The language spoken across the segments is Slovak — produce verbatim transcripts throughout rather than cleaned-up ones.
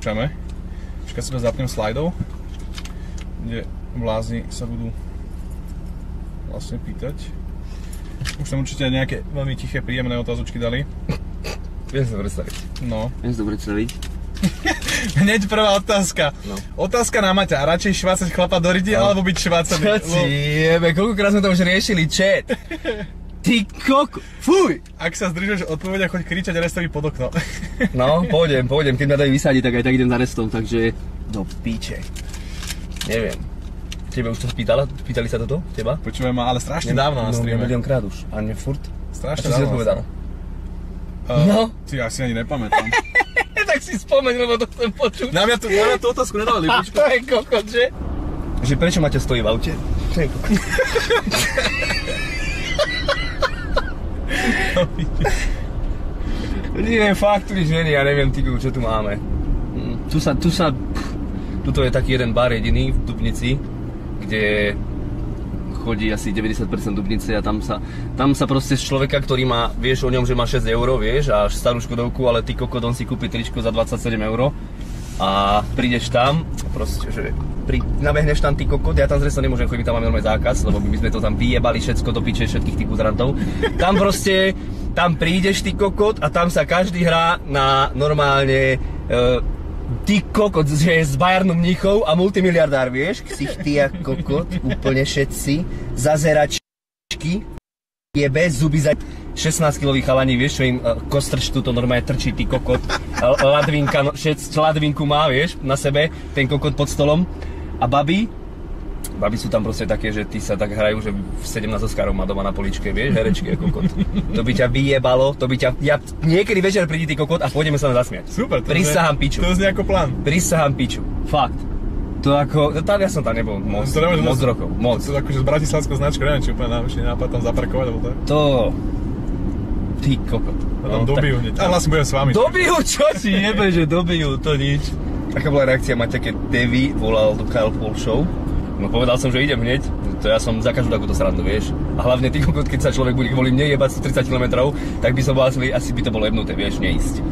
odporúčame. Keď si to zapnem slajdov, kde vlázni sa budú vlastne pýtať. Už tam určite nejaké veľmi tiché, príjemné otázočky dali. Viem sa predstaviť. No. Viem sa to predstaviť. Hneď prvá otázka. No. Otázka na Maťa. Radšej švácať chlapa do ryti, no. alebo byť švácaný? Čo ti jebe, koľkokrát sme to už riešili, chat. Ty koko... Fuj! Ak sa zdržuješ odpovedia, choď kričať restovi pod okno. No, pôjdem, pôjdem. Keď ma dajú vysadiť, tak aj tak idem za restom, takže... Do piče. Neviem. Tebe už to spýtala? Pýtali sa toto? Teba? Počúvaj ma, ale strašne dávno na streame. No, miliónkrát už. A ne furt? Strašne dávno. A čo si odpovedala? Uh, no? Ty, asi ani nepamätám. Tak si spomeň, lebo to chcem počuť. Na mňa tú, na mňa tú otázku nedávali. A to je kokot, že? Že prečo Maťa stojí v aute? To je kokot. Nie, fakt, tu nič není, ja neviem, tyku, čo tu máme. Tu sa, tu sa, tuto je taký jeden bar jediný v Dubnici, kde chodí asi deväťdesiat percent Dubnice a tam sa, tam sa proste z človeka, ktorý má, vieš o ňom, že má šesť eur, vieš, a starú škodovku, ale ty kokot, on si kúpi tričko za dvadsaťsedem eur a prídeš tam, proste, že pri, nabehneš tam ty kokot, ja tam zrejme nemôžem chodiť, tam máme normálny zákaz, lebo my sme to tam vyjebali všetko do piče, všetkých tých kuzrantov. Tam proste, tam prídeš ty kokot a tam sa každý hrá na normálne e, ty kokot, že je z Bayernu Mníchov a multimiliardár, vieš? Ksich ty jak kokot, úplne všetci. Zazeračky, jebe, zuby za... šestnásťkilový chalani, vieš čo im uh, kostrč tuto normálne trčí, ty kokot. Ladvinka, no, šec, ladvinku má, vieš, na sebe, ten kokot pod stolom. A babi, babi sú tam proste také, že ty sa tak hrajú, že sedemnásť Oscarov má doma na poličke, vieš, herečky, kokot. To by ťa vyjebalo, to by ťa... Ja niekedy večer prídi, ty kokot, a pôjdeme sa na zasmiať. Super, to prisahám piču. To je nejako plán. Prisahám piču, fakt. To ako, tam ja som tam nebol moc, to moc z... rokov, moc. To akože z bratislavskou značkou, neviem, či úplne najväčší nápad tam zaparkovať, alebo tak? To... Ty kokot. No, dobijú hneď. Tak... A vlastne budem s vami. Dobijú, čo si jebe, že dobijú, to nič. Aká bola reakcia Maťa, keď Davy volal do Kyle Paul Show? No povedal som, že idem hneď. To ja som za každú takúto srandu, vieš. A hlavne ty kokot, keď sa človek bude kvôli mne jebať sto tridsať kilometrov, tak by som bol asi, asi by to bolo jebnuté, vieš, neísť.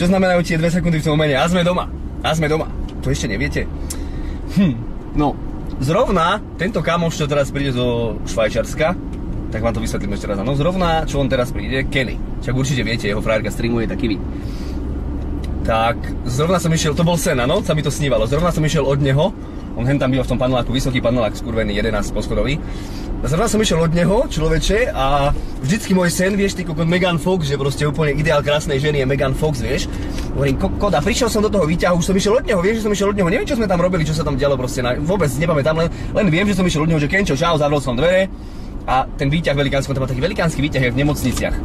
Čo znamenajú tie dve sekundy v tom umene? A sme doma. A sme doma. To ešte neviete. Hm, no. Zrovna tento kamoš, čo teraz príde zo Švajčiarska, tak vám to vysvetlím ešte raz. No zrovna, čo on teraz príde, Kenny. Však určite viete, jeho frajerka streamuje, taký vy. Tak zrovna som išiel, to bol sen, áno, sa mi to snívalo. Zrovna som išiel od neho, on hen tam býval v tom paneláku, vysoký panelák, skurvený, jedenásť poschodový. Zrovna som išiel od neho, človeče, a vždycky môj sen, vieš, ty kokot, Megan Fox, že proste úplne ideál krásnej ženy je Megan Fox, vieš. Hovorím, kokot, a prišiel som do toho výťahu, už som išiel od neho, vieš, že som išiel od neho, neviem, čo sme tam robili, čo sa tam dialo, proste na, vôbec nepamätám, len, len viem, že som išiel od neho, že Kenčo, čau, zavrel som dvere. A ten výťah velikánsky, tam má taký velikánsky výťah, jak v nemocniciach.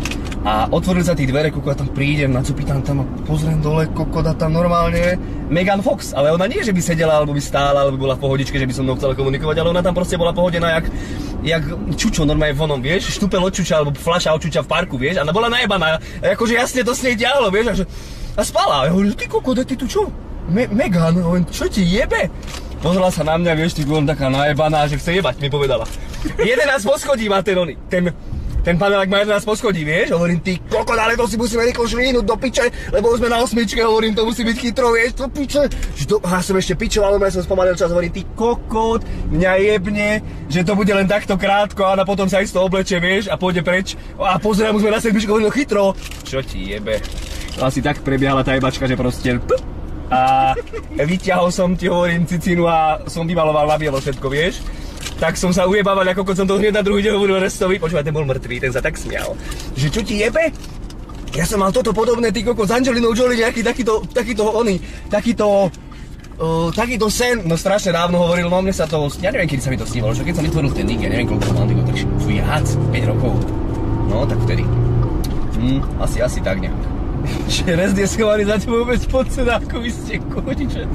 A otvorili sa tých dvere, koko, tam prídem, nacupitám tam a pozriem dole, koko, a tam normálne Megan Fox. Ale ona nie, že by sedela, alebo by stála, alebo by bola v pohodičke, že by som mnou chcela komunikovať, ale ona tam proste bola pohodená, jak, jak čučo, normálne vonom, vieš, štúpel od čuča, alebo fľaša od čuča v parku, vieš, a ona bola najebaná, akože jasne to s nej ďalo, vieš, a, a spala. A ja hovorím, ty koko, ty tu čo? Me Megan, čo ti jebe? Pozrela sa na mňa, vieš, ty on taká najebaná, že chce jebať, mi povedala. jedenásť poschodí má ten oný, ten, ten panelák má jedenásť poschodí, vieš, hovorím, ty kokot, ale to si musíme rýchlo švihnúť do piče, lebo už sme na osmičke, hovorím, to musí byť chytro, vieš, to piče, ja som ešte pičoval, ja som spomalil čas, hovorím, ty kokot, mňa jebne, že to bude len takto krátko, a potom sa isto obleče, vieš, a pôjde preč, a pozriem, už sme na sedmičke, hovorím, chytro, čo ti jebe, asi tak prebiehala tá jebačka, že proste, a vyťahol som ti, hovorím, cicinu a som vymaloval na bielo všetko, vieš. Tak som sa ujebával, ako keď som to hneď na druhý deň hovoril restovi. Počúvaj, ten bol mŕtvý, ten sa tak smial. Že čo ti jebe? Ja som mal toto podobné, ty kokos, s Angelinou Jolie, nejaký takýto, takýto oný, takýto, uh, takýto sen. No strašne dávno hovoril, no mne sa to, ja neviem, kedy sa mi to snívalo, čo keď som vytvoril ten nick, ja neviem, koľko mám, tak viac, päť rokov. No, tak vtedy. Hm, asi, asi tak nejak. Že rest je schovaný za tebou bez podsedáku, vy ste kodičet.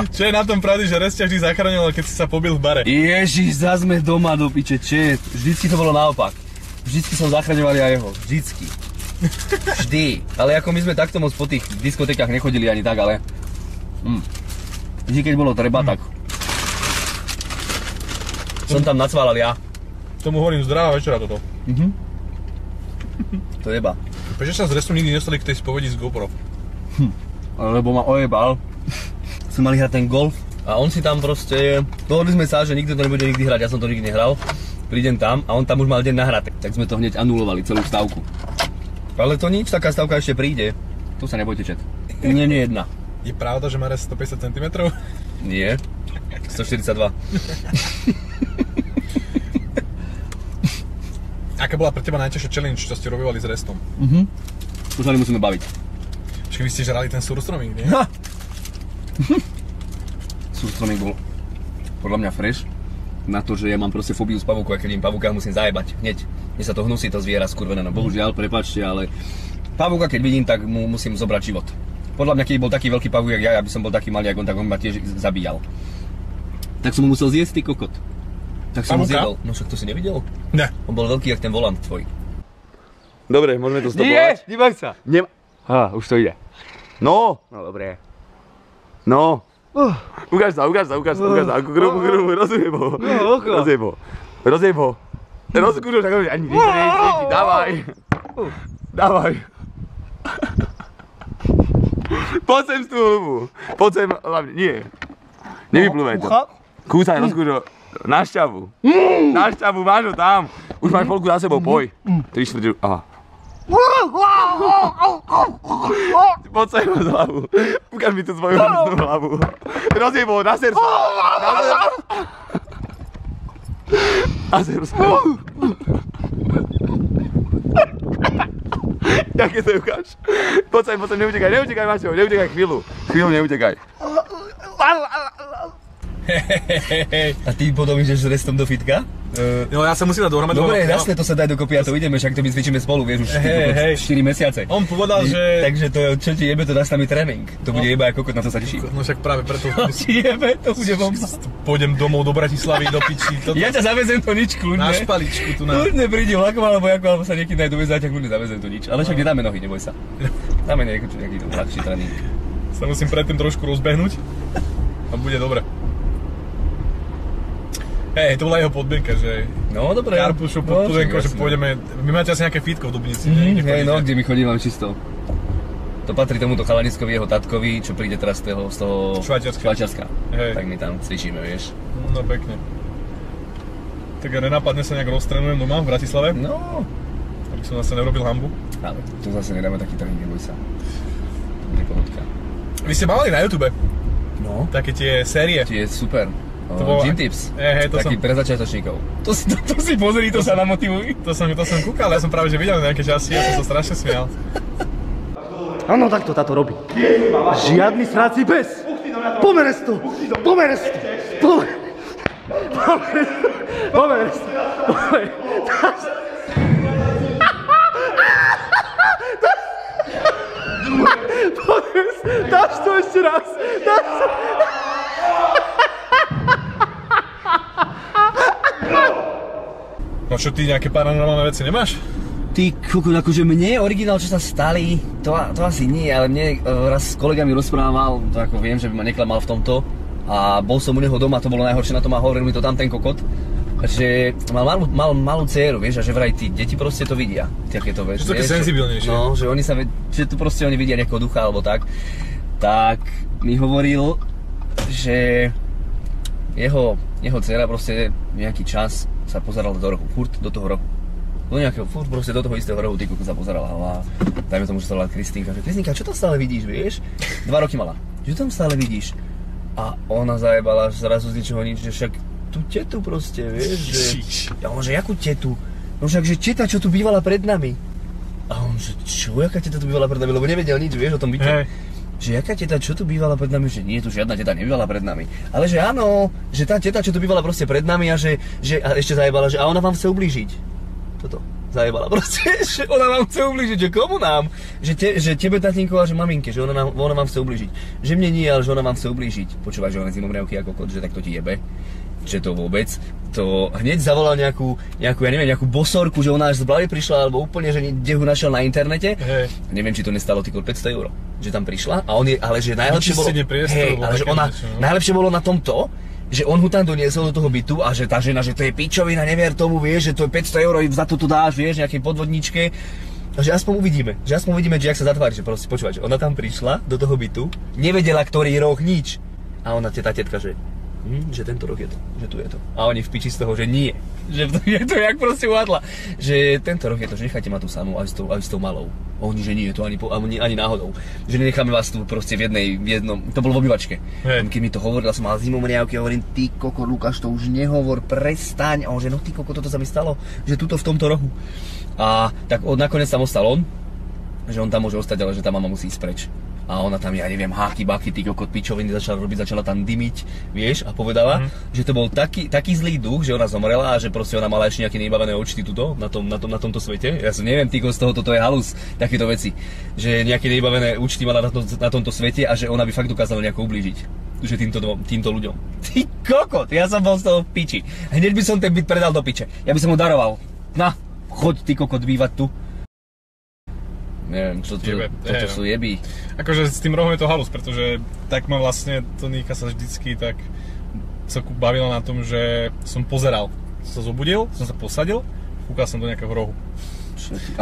Čo je na tom pravdy, že raz ťa vždy zachránilo, keď si sa pobil v bare? Ježiš, zase sme doma do piče, čet. Vždycky to bolo naopak. Vždycky som zachraňoval ja jeho. Vždycky. Vždy. Ale ako my sme takto moc po tých diskotékach nechodili ani tak, ale... Mm. Vždy, keď bolo treba, mm. tak... Som tam nacválal ja. Tomu hovorím, zdravá večera toto. Mhm. To jeba. Prečo sa z restu nikdy nestali k tej spovedi z GoPro? Hm. lebo ma ojebal. Sme mali hrať ten golf a on si tam proste je... Dohodli sme sa, že nikto to nebude nikdy hrať, ja som to nikdy nehral. Prídem tam a on tam už mal deň nahraté. Tak sme to hneď anulovali, celú stavku. Ale to nič, taká stavka ešte príde. Tu sa nebojte, čet. Nie, nie jedna. Je pravda, že má raz stopäťdesiat centimetrov? Nie. stoštyridsaťdva. Aká bola pre teba najťažšia challenge, čo ste robívali s restom? Mhm. Už sa musíme baviť. Však vy ste žrali ten surstroming, nie? Ha! Surstroming bol podľa mňa fresh. Na to, že ja mám proste fóbiu z pavúku, a keď im pavúka musím zajebať hneď. Mne sa to hnusí, to zviera skurvené, no bohužiaľ, prepáčte, ale pavúka keď vidím, tak mu musím zobrať život. Podľa mňa, keď bol taký veľký pavúk, jak ja, aby som bol taký malý, ako on, tak on ma tiež zabíjal. Tak som mu musel zjesť, ty kokot. Tak som Pavuka? Ho zjedol. No však to si nevidel? Ne. On bol veľký, jak ten volant tvoj. Dobre, môžeme to stopovať. Nie, neboj sa. Nem... Ha, už to ide. No. No, dobre. No. Uh. Ukáž sa, ukáž sa, ukáž sa, ukáž sa. Ako grubu, grubu, rozjeb ho. Rozjeb ho. Rozjeb ho. Rozjeb ho, tak ho ani nič nejde. Dávaj. Dávaj. Poď sem z tú hlubu. Poď sem, hlavne, nie. Nevyplúvaj to. Kúsaj, rozkúš ho. Na šťavu. Mm. Na šťavu, máš ho tam. Už máš polku za sebou, poj. Tri štvrťu, aha. Poď sa jeho z hlavu. Ukáž mi tú svoju hrnú hlavu. Rozjeb ho, na sercu. Na sercu. Na sercu. Jaké to je, ukáž. Poď sa, poď sa, neutekaj, neutekaj, Maťo, neutekaj chvíľu. Chvíľu neutekaj. A ty potom ideš s restom do fitka? Jo, ja sa musím dať dohromať. Dobre, jasne, to sa daj dokopy a to ideme, však to my cvičíme spolu, vieš, už štyri mesiace. On povedal, že... Takže to, čo ti jebe, to dáš tam i tréning. To bude jeba ako kokot, na to sa teším. No však práve preto... Čo ti jebe, to bude bomba. Pôjdem domov do Bratislavy, do piči. Ja ťa zavezem to nič, kľudne. Na špaličku tu na... Kľudne príde vlakom alebo jako, alebo sa niekým najdu vezať a kľudne zavezem to nič. Ale však nedáme nohy, neboj sa. Dáme nejaký hladší tréning. Sa musím predtým trošku rozbehnúť a bude dobre. Hej, to bola jeho podmienka, že... No, dobre. Karpušu podmienko, že pôjdeme... Vy máte asi nejaké fitko v Dubnici, ne? Hej, no, kde my chodíme čisto. To patrí tomuto chalaniskovi, jeho tatkovi, čo príde teraz z toho... Švajčiarska. Tak my tam cvičíme, vieš. No, pekne. Tak nenápadne sa nejak roztrenujem doma v Bratislave? No. Aby som zase neurobil hanbu. Ale to zase nedáme taký trhý, neboj sa. To bude pohodka. Vy ste mali na YouTube? No. Také tie série. Tie super. Gym Tips, taký pre začiatočníkov. To si pozri, to sa namotivuj. To som kúkal, ja som práve že videl nejaké časti, ja som sa strašne smial. Áno, tak to táto robí. Žiadny sráci bez. Pomerec to, pomerec to, pomerec to, pomerec to, pomerec to. Pomerec, dáš to ešte raz, dáš to. No čo, ty nejaké paranormálne veci nemáš? Ty kokot, akože mne originál, čo sa stali, to, to asi nie, ale mne raz s kolegami rozprával, to ako viem, že by ma neklamal v tomto. A bol som u neho doma, to bolo najhoršie na tom a hovoril mi to tam ten kokot, že mal malú, mal, malú dcéru, vieš, a že vraj tí deti proste to vidia, takéto veci. Že to také senzibilnejšie. No, že oni sa, že tu proste oni vidia nejakého ducha alebo tak. Tak mi hovoril, že jeho, jeho dcéra proste nejaký čas sa pozerala do rohu, furt do toho rohu. Do nejakého, furt proste do toho istého rohu, ty koko sa pozerala, a dajme tomu, že sa volá Kristínka, že Kristínka, čo tam stále vidíš, vieš? Dva roky mala, čo tam stále vidíš? A ona zajebala zrazu z ničoho nič, že však tú tetu proste, vieš, že... A on, že jakú tetu? No však, že teta, čo tu bývala pred nami. A on, že čo, jaká teta tu bývala pred nami, lebo nevedel nič, vieš, o tom byte. Že jaká teta, čo tu bývala pred nami, že nie, tu žiadna teta nebývala pred nami. Ale že áno, že tá teta, čo tu bývala proste pred nami a že, že a ešte zajebala, že a ona vám chce ublížiť. Toto, zajebala proste, že ona vám chce ublížiť, že komu nám? Že, te, že tebe, tatínko, a že maminke, že ona, nám, ona vám chce ublížiť. Že mne nie, ale že ona vám chce ublížiť. Počúvaj, že ona zimom riavky ako kot, že tak to ti jebe. Že to vôbec, to hneď zavolal nejakú, nejakú, ja neviem, nejakú bosorku, že ona až z Blavy prišla, alebo úplne, že kde ho našiel na internete. Hej. Neviem, či to nestalo týko päťsto eur, že tam prišla a on je, ale že najlepšie bolo, hej, ale že ona, najlepšie bolo na tom to, že on ho tam doniesol do toho bytu a že tá žena, že to je pičovina, nevier tomu, vieš, že to je päťsto eur, za to tu dáš, vieš, nejakej podvodničke. A Takže aspoň uvidíme, že aspoň uvidíme, že jak sa zatvári, že proste počúvať, že ona tam prišla do toho bytu, nevedela, ktorý rok, nič. A ona, tá tetka, že, hm, že tento rok je to, že tu je to. A oni v piči z toho, že nie, že je to jak proste uhádla, že tento rok je to, že nechajte ma tu samú aj s tou, aj s tou malou. A oni, že nie je to ani, ani, ani náhodou, že nenecháme vás tu proste v jednej, v jednom, to bolo v obývačke. Hey. Keď mi to hovorila, som mal zimomriavky, hovorím, ty koko, Lukáš, to už nehovor, prestaň. A on, že no ty koko, toto sa mi stalo, že tuto v tomto rohu. A tak od, nakoniec tam ostal on, že on tam môže ostať, ale že tá mama musí ísť preč. A ona tam, ja neviem, háky, baky, ty kokot, pičoviny začala robiť, začala tam dymiť, vieš, a povedala, mm. že to bol taký, taký zlý duch, že ona zomrela a že proste ona mala ešte nejaké nevybavené očty tuto, na, tom, na, tom, na tomto svete. Ja som neviem, ty z toho, toto je halus, takéto veci. Že nejaké nevybavené účty mala na, to, na tomto svete a že ona by fakt dokázala nejako ublížiť. Že týmto, týmto ľuďom. Ty kokot, ja som bol z toho v piči. Hneď by som ten byt predal do piče, ja by som ho daroval. Na. Choď ty kokot bývať tu. Neviem, čo to, Jebe, toto neviem. Sú jeby. Akože s tým rohom je to halus, pretože tak ma vlastne Toníka sa vždycky tak celku bavila na tom, že som pozeral. Som sa zobudil, som sa posadil, kúkal som do nejakého rohu.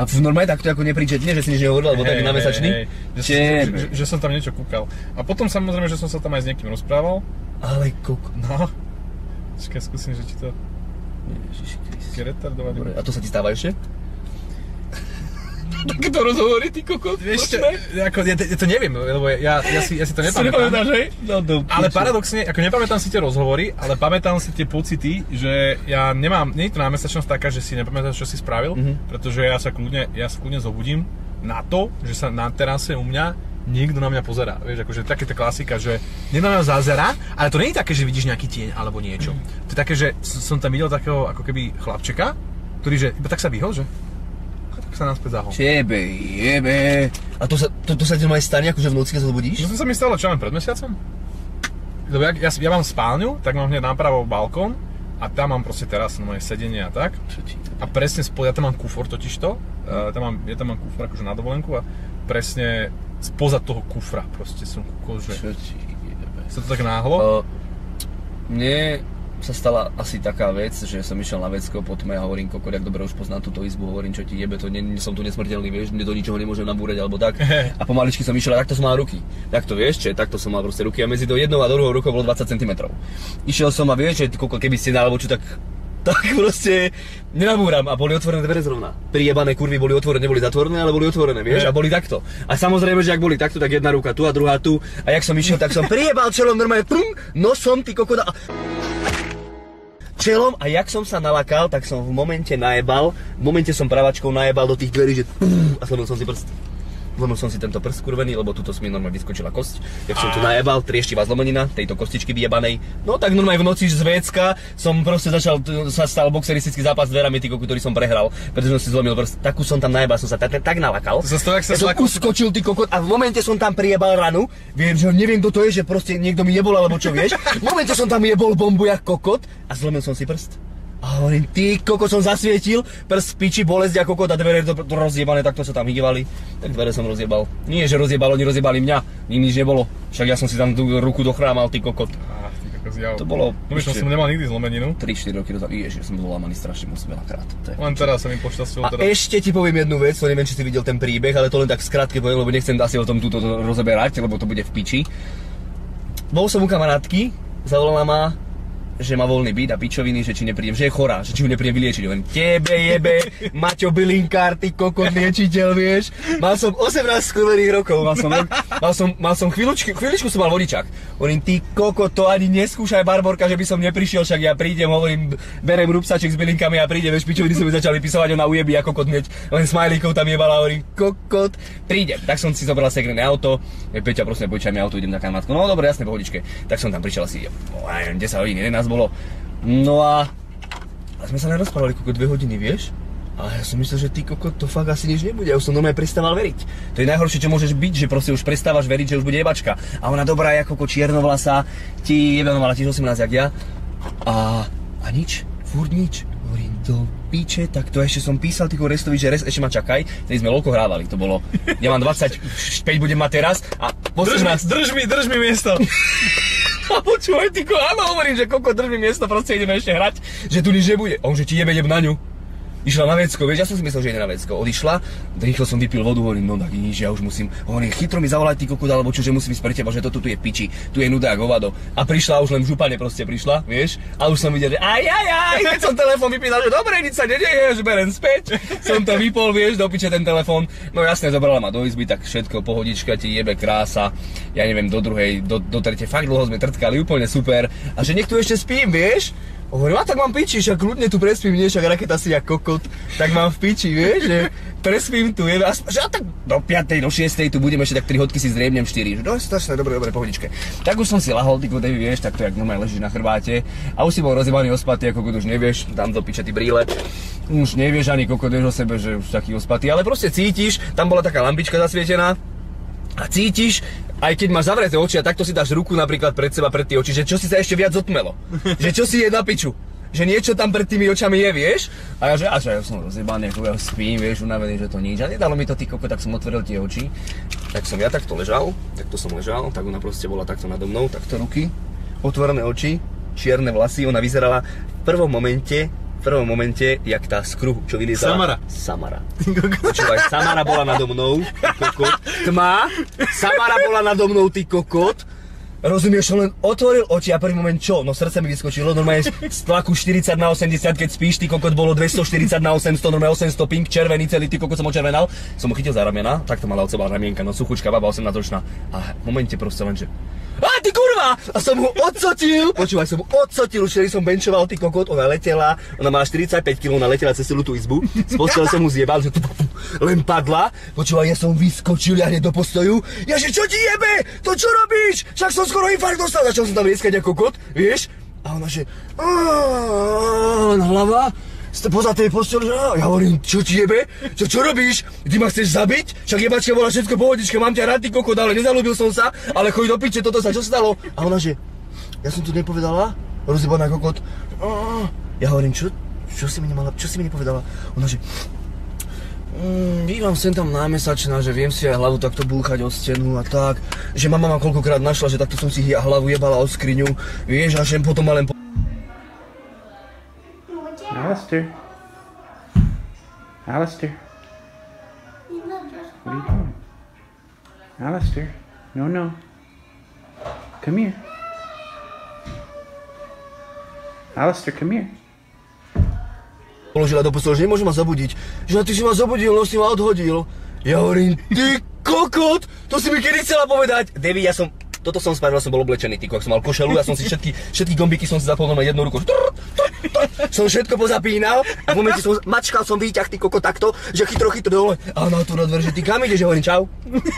A normálne takto ako nepríčetne, že si nič nehovoril, alebo hey, taký namesačný? Hey, hey. Že, som, že, že som tam niečo kúkal. A potom samozrejme, že som sa tam aj s niekým rozprával. Ale kokot. No. Čakaj, skúsim, že či to... Ježiši Krist. Retardovaný. A to sa ti stáva ešte? Takéto rozhovory, ty kokot, vieš čo? Ako, ja, ja to neviem, lebo ja, ja, si, ja si to nepamätám. No, no, ale paradoxne, ako nepamätám si tie rozhovory, ale pamätám si tie pocity, že ja nemám, nie je to námesačnosť taká, že si nepamätáš, čo si spravil, mm-hmm. pretože ja sa kľudne, ja sa kľudne zobudím na to, že sa na terase u mňa niekto na mňa pozerá, vieš, akože takéto klasika, že niekto na mňa zazerá, ale to nie je také, že vidíš nejaký tieň alebo niečo. To je také, že som tam videl takého ako keby chlapčeka, ktorý že iba tak sa vyhol, že tak sa náspäť zahol. Čebe, jebe. A to sa, to, to sa ti aj stane, akože v noci, keď sa zobudíš? No to sa mi stalo, čo mám pred mesiacom? Lebo ja, ja, ja mám spálňu, tak mám hneď napravo balkón a tam mám proste teraz moje sedenie a tak. A presne spolu, ja tam mám kufor totižto, ja tam mám, ja tam mám kufor akože na dovolenku a presne spoza toho kufra proste som kúkol, že... Čo ti jebe. Sa to tak náhlo? Uh, mne sa stala asi taká vec, že som išiel na vecko po tme a hovorím, koko, jak dobre už poznám túto izbu, hovorím, čo ti jebe, to nie, som tu nesmrteľný, vieš, mne do ničoho nemôžem nabúrať alebo tak. A pomaličky som išiel a takto som mal ruky. Takto, vieš, čo, takto som mal proste ruky a medzi do jednou a druhou rukou bolo dvadsať centimetrov. Išiel som a vieš, že koko, keby ste na alebo čo, tak... tak proste nenabúram a boli otvorené dvere zrovna. Prijebané kurvy boli otvorené, neboli zatvorené, ale boli otvorené, vieš, a boli takto. A samozrejme, že ak boli takto, tak jedna ruka tu a druhá tu a jak som išiel, tak som prijebal čelom normálne, prum, nosom, ty kokoda. Čelom a jak som sa nalakal, tak som v momente najebal, v momente som pravačkou najebal do tých dverí, že pum, a slomil som si prst. Zlomil som si tento prst kurvený, lebo tuto si mi normálne vyskočila kosť. Jak som tu najebal, trieštivá zlomenina tejto kostičky vyjebanej. No tak normálne v noci z Vécka som proste začal, sa stal boxeristický zápas s dverami, týko, ktorý som prehral, pretože som si zlomil prst. Takú som tam najebal, som sa tak, tak nalakal. Sa to, sa ja som uskočil, ty kokot, a v momente som tam prijebal ranu. Viem, že neviem, kto to je, že proste niekto mi jebol, alebo čo vieš. V momente som tam jebol bombu jak kokot a zlomil som si prst. A hovorím, ty koko, som zasvietil, prst piči, bolesť a kokot a dvere to, to rozjebané, takto sa tam hývali. Tak dvere som rozjebal. Nie, že rozjebalo, oni rozjebali mňa, ním nič nebolo. Však ja som si tam tú ruku dochrámal, ty kokot. Ach, ty kokos, ja... To bolo... No ešte, som nemal nikdy zlomeninu. tri štyri roky dozadu, ježiš, som bol lámaný strašne moc veľakrát. Len teraz sa mi pošťastilo teda. A ešte ti poviem jednu vec, to neviem, či si videl ten príbeh, ale to len tak skrátke poviem, lebo nechcem asi o tom túto rozeberať, lebo to bude v piči. Bol som u kamarátky, zavolala ma, že má voľný byt a pičoviny, že či neprídem, že je chorá, že či ju neprídem vyliečiť. Len tebe jebe, Maťo Bylinkár, ty kokot liečiteľ, vieš. Mal som osemnásť skurvených rokov, mal som, mal som, mal som chvíľučku, chvíľučku som mal vodičák. Hovorím, ty kokot, to ani neskúšaj, Barborka, že by som neprišiel, však ja prídem, hovorím, berem rúbsaček s bylinkami a prídem, vieš, pičoviny sa mi začali pisovať, ona ujebí a kokot hneď, len smajlíkov tam jebala, hovorím, kokot, prídem. Tak som si zobral segrené auto, Peťa, prosím, požičaj mi auto, idem na kamarátku. No dobre, jasne, pohodičke. Tak som tam prišiel asi desať hodín, jedenásť bolo. No a, a sme sa nerozprávali koko dve hodiny, vieš? A ja som myslel, že ty koko, to fakt asi nič nebude. Ja už som normálne prestával veriť. To je najhoršie, čo môžeš byť, že proste už prestávaš veriť, že už bude jebačka. A ona dobrá, ako koko čiernovlasá, ti jebeno mala tiež osemnásť jak ja. A, a nič, furt nič. Hovorím, do piče, tak to ešte som písal týko Restovi, že Rest ešte ma čakaj. Tedy sme lolko hrávali, to bolo, ja mám dvadsaťpäť, budem mať teraz a osemnásť. Drž, drž mi, drž mi miesto. A počúvaj, ty ko, áno, hovorím, že koko, drž mi miesto, proste ideme ešte hrať, že tu nič nebude. On, že ti jebe, jeb na ňu. Išla na vecko, vieš, ja som si myslel, že ide na vecko. Odišla, rýchlo som vypil vodu, hovorím, no tak nič, ja už musím. Hovorím, chytro mi zavolaj, ty kokot, alebo čo, že musím ísť pre teba, že toto tu je piči, tu je nudák, hovado. A prišla, už len v župane proste prišla, vieš, a už som videl, že aj, aj, aj, keď som telefón vypínal, že dobre, nič sa nedeje, že berem späť. Som to vypol, vieš, do piče ten telefón. No jasne, zobrala ma do izby, tak všetko, pohodička, ti jebe krása. Ja neviem, do druhej, do, do tretej, fakt dlho sme trtkali, úplne super. A že niekto ešte spím, vieš? Hovorím, a tak mám piči, však kľudne tu prespím, nie, však raketa si jak kokot, tak mám v piči, vieš, že prespím tu, je, a, že a tak do piatej, do šiestej tu budem ešte tak tri hodky si zriemnem, štyri, že dosť, strašne, dobre, dobre, pohodičke. Tak už som si lahol, ty kodevi, vieš, tak to jak normálne ležíš na chrbáte a už si bol rozjebaný ospatý, ako kokot, už nevieš, tam do piče ty brýle, už nevieš ani kokot, vieš o sebe, že už taký ospatý, ale proste cítiš, tam bola taká lampička zasvietená a cítiš, aj keď máš zavreté oči a takto si dáš ruku napríklad pred seba, pred tie oči, že čo si sa ešte viac zotmelo, že čo si je na piču, že niečo tam pred tými očami je, vieš? A ja že, až ja som rozjebaný, ako ja spím, vieš, unavený, že to nič, a nedalo mi to, ty koko, tak som otvoril tie oči, tak som ja takto ležal, takto som ležal, tak ona proste bola takto nado mnou, takto ruky, otvorené oči, čierne vlasy, ona vyzerala v prvom momente, v prvom momente, jak tá skruh, čo vyliezala. Samara. Samara. Počúvaj, Samara bola nado mnou, ty kokot. Tma, Samara bola nado mnou, ty kokot. Rozumieš, len otvoril oči a prvý moment čo? No srdce mi vyskočilo, normálne z tlaku štyridsať na osemdesiat, keď spíš, ty kokot, bolo dvestoštyridsať na osemsto, normálne osemsto, pink, červený celý, ty kokot, som očervenal. Som ho chytil za ramena, takto mala od seba ramienka, no suchučka, baba osemnásťročná. A v momente proste len, že a ty kurva! A som ho odsotil! Počúvaj, som ho odsotil, už som benčoval, ty kokot, ona letela, ona mala štyridsaťpäť kilogramov, ona letela cez celú tú izbu, z postele som mu zjebal, že len padla, počúvaj, ja som vyskočil, ja hneď do postoju, jaže čo ti jebe, to čo robíš, však som skoro infarkt dostal, začal som tam rieskať ako kokot, vieš, a ona že len hlava, poza tej postele, ja hovorím, čo ti jebe, čo, čo robíš, ty ma chceš zabiť, však jebačka bola všetko pohodička, mám ťa rád, ty kokot, ale nezalúbil som sa, ale choď do piče, toto sa čo stalo, a ona že, ja som to nepovedala, rozjebaná kokot, ja hovorím, čo, čo si mi nemala, čo si mi nepovedala, ona že, bývam sem tam námesačná, že viem si aj hlavu takto búchať o stenu a tak, že mama ma koľkokrát našla, že takto som si ja hlavu jebala o skriňu, vieš, až sem potom ma len po... Alistair. Alistair. What are you doing? Alistair. No, no. Come here. Alistair, come here. Položila do postele, že nemôže ma zabudiť. Že ty si ma zabudil, no si ma odhodil. Ja hovorím, ty kokot, to si mi kedy chcela povedať. Devi, ja som... Toto som spravil, som bol oblečený, tyko, ak som mal košelu, ja som si všetky, všetky gombíky som si zapol na jednou rukou, som všetko pozapínal a v momente som, mačkal som výťah, ty koko, takto, že chytro, chytro dole a na tú na dvere, že ty kam ideš, že hovorím, čau,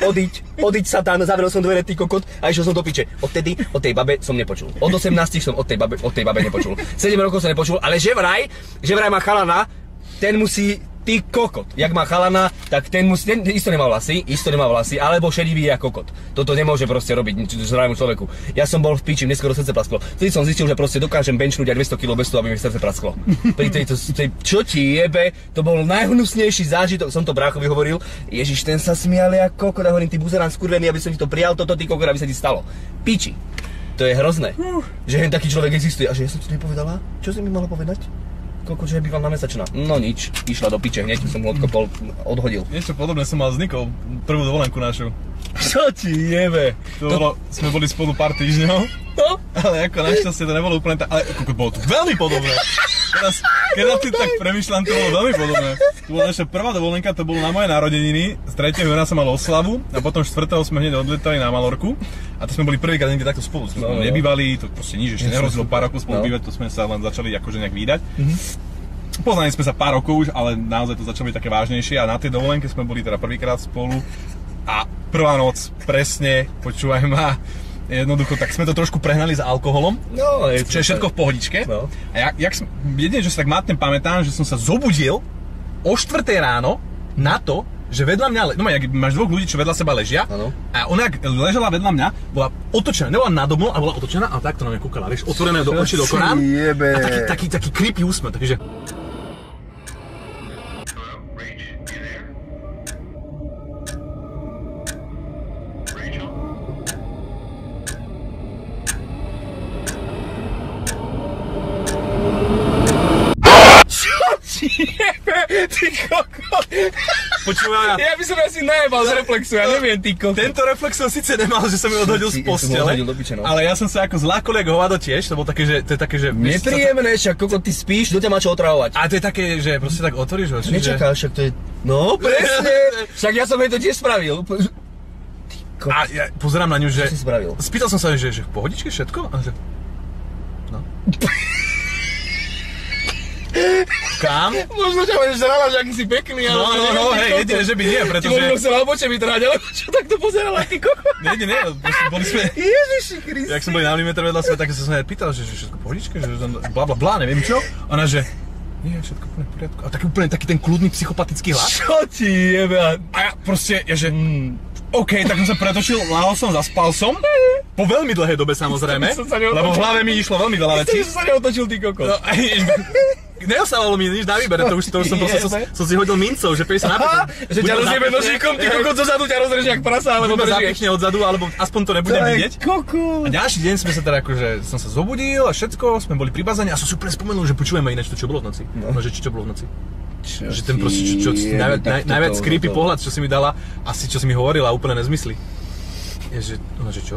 odiť, odiť satán, zavrel som dvere, ty kokot a išiel som do piče, odtedy, od tej babe som nepočul, od osemnástich som od tej babe, od tej babe nepočul, sedem rokov som nepočul, ale že vraj, že vraj má chalana, ten musí, ty kokot, jak má chalana, tak ten musí, ten isto nemá vlasy, isto nemá vlasy, alebo šedivý je kokot. Toto nemôže proste robiť zdravému človeku. Ja som bol v piči, mne skoro srdce prasklo. Vtedy som zistil, že proste dokážem benčnúť aj dvesto kilogramov bez toho, aby mi srdce prasklo. Pri tejto, tej, čo ti jebe, to bol najhnusnejší zážitok, som to bráchovi hovoril, ježiš, ten sa smial jak kokot, a hovorím, ty buzerán skurvený, aby som ti to prijal, toto ty kokot, aby sa ti stalo. Piči, to je hrozné, že hen taký človek existuje. A že ja som to nepovedala, čo si mi mala povedať? Koľko, že bývam na mesačná. No nič, išla do piče, hneď som ho odkopol, odhodil. Niečo podobné som mal s Nikou, prvú dovolenku našu. Čo ti jebe? To bolo, sme boli spolu pár týždňov, ale ako našťastie to nebolo úplne tak, ale koľko, bolo to veľmi podobné. Teraz, keď na tým tak premyšľam, to bolo veľmi podobné. To bola naša prvá dovolenka, to bolo na moje narodeniny, z tretieho júna som mal oslavu a potom štvrtého sme hneď odletali na Malorku a to sme boli prvýkrát niekde takto spolu, sme no, nebývali, to proste nič, ešte nehrozilo pár rokov spolu no. Bývať, to sme sa len začali akože nejak výdať. Mm-hmm. Poznali sme sa pár rokov už, ale naozaj to začalo byť také vážnejšie a na tej dovolenke sme boli teda prvýkrát spolu a prvá noc, presne, počúvaj ma, jednoducho, tak sme to trošku prehnali s alkoholom, no, je čo je všetko v pohodičke. No. A ja, jak som, jedine, že sa tak mátne pamätám, že som sa zobudil o štvrtej ráno na to, že vedľa mňa, no jak máš dvoch ľudí, čo vedľa seba ležia, ano. A ona jak ležala vedľa mňa, bola otočená, nebola nado mnou, ale bola otočená a takto na mňa kúkala, vieš, otvorené do očí, do korán a taký, taký, taký creepy úsmev, takže... Jebe, ty kokos. Počúva, ja by som asi najebal z reflexu, ja neviem, ty kokos. Tento reflex som síce nemal, že som ju odhodil z postele, ale ja som sa ako zlákol jak hovado tiež, lebo také, že to je také, že... Nepríjemné, však kokos, ty spíš, do ťa má čo otravovať. A to je také, že proste tak otvoríš oči, že... Nečakáš, však to je... No, presne, však ja som jej to tiež spravil. Ty kokos. A ja pozerám na ňu, že... Čo si spravil? Spýtal som sa, že v pohodičke všetko? A že... No. Kam? Možno ťa budeš zrala, že aký si pekný, ale... No, no, no, hej, jedine, že by nie, pretože... Ty možno sa na obočie vytrhať, ale čo takto pozerala, ty kokos? Nie, nie, nie, boli sme... Ježiši Kristi. Jak sme boli na milimetre vedľa sebe, tak som sa aj pýtal, že všetko v pohodičke, že blá, blá, blá, neviem čo. Ona, že... Nie, všetko úplne v poriadku. A taký úplne taký ten kľudný, psychopatický hlas. Čo ti jebe? A ja proste, ja že... OK, tak som sa pretočil, láhol som, zaspal som. Po veľmi dlhej dobe, samozrejme, lebo v hlave mi išlo veľmi veľa vecí. Myslím, že som sa neotočil, ty kokos. Neostávalo mi nič na výber, to už som si hodil mincov, že päťdesiat na päťdesiat. Že ťa rozjebe nožíkom, ty kokos dozadu ťa rozreže jak prasa, alebo držie. Buďme zapichne odzadu, alebo aspoň to nebudem vidieť. A ďalší deň sme sa teda akože, som sa zobudil a všetko, sme boli pri bazéne a som si úplne spomenul, že počujeme ináč to, čo bolo v noci. No, že čo bolo v noci. Že ten proste, čo si najviac creepy pohľad, čo si mi dala, asi čo si mi hovorila, úplne nezmysly. Je, že, ona, že čo?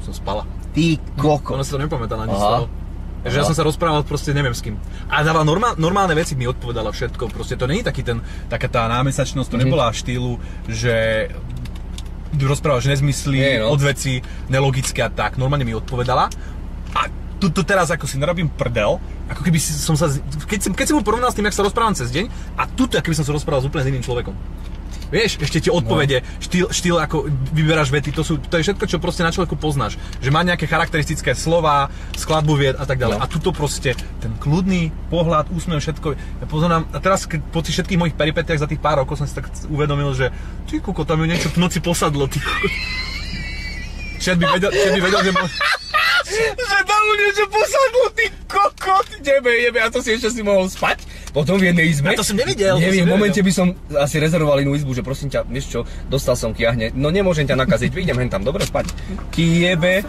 Som spala. Ty kokos. Ona si to nepamätala ani z toho. Takže ja som sa rozprával proste neviem s kým. A dávala normál, normálne veci, mi odpovedala všetko. Proste to není taký ten, taká tá námesačnosť, to nebola v štýlu, že rozprával, že nezmyslí, no. Odveci, nelogické a tak. Normálne mi odpovedala. A tu, tu teraz ako si narobím prdel, ako keby som sa, keď som, keď som mu porovnal s tým, jak sa rozprávam cez deň, a tu, ako keby som sa rozprával s úplne s iným človekom. Vieš, ešte tie odpovede, no. štýl, štýl ako vyberáš vety, to, sú, to je všetko, čo proste na človeku poznáš. Že má nejaké charakteristické slova, skladbu vied a tak ďalej. No. A tuto proste ten kľudný pohľad, úsmev, všetko. Ja pozorám, a teraz keď po tých všetkých mojich peripetiach za tých pár rokov som si tak uvedomil, že ty kuko, tam ju niečo v noci posadlo, ty kuko. Všet by vedel, všet by vedel, že môžem... Že tam mu niečo posadlo, ty kokot, jebe, jebe, a to si ešte si mohol spať? Potom v jednej izbe? A to som nevidel. Neviem, v momente by som asi rezervoval inú izbu, že prosím ťa, vieš čo, dostal som kiahne, no nemôžem ťa nakaziť, idem hen tam, dobre, spať. Ty jebe.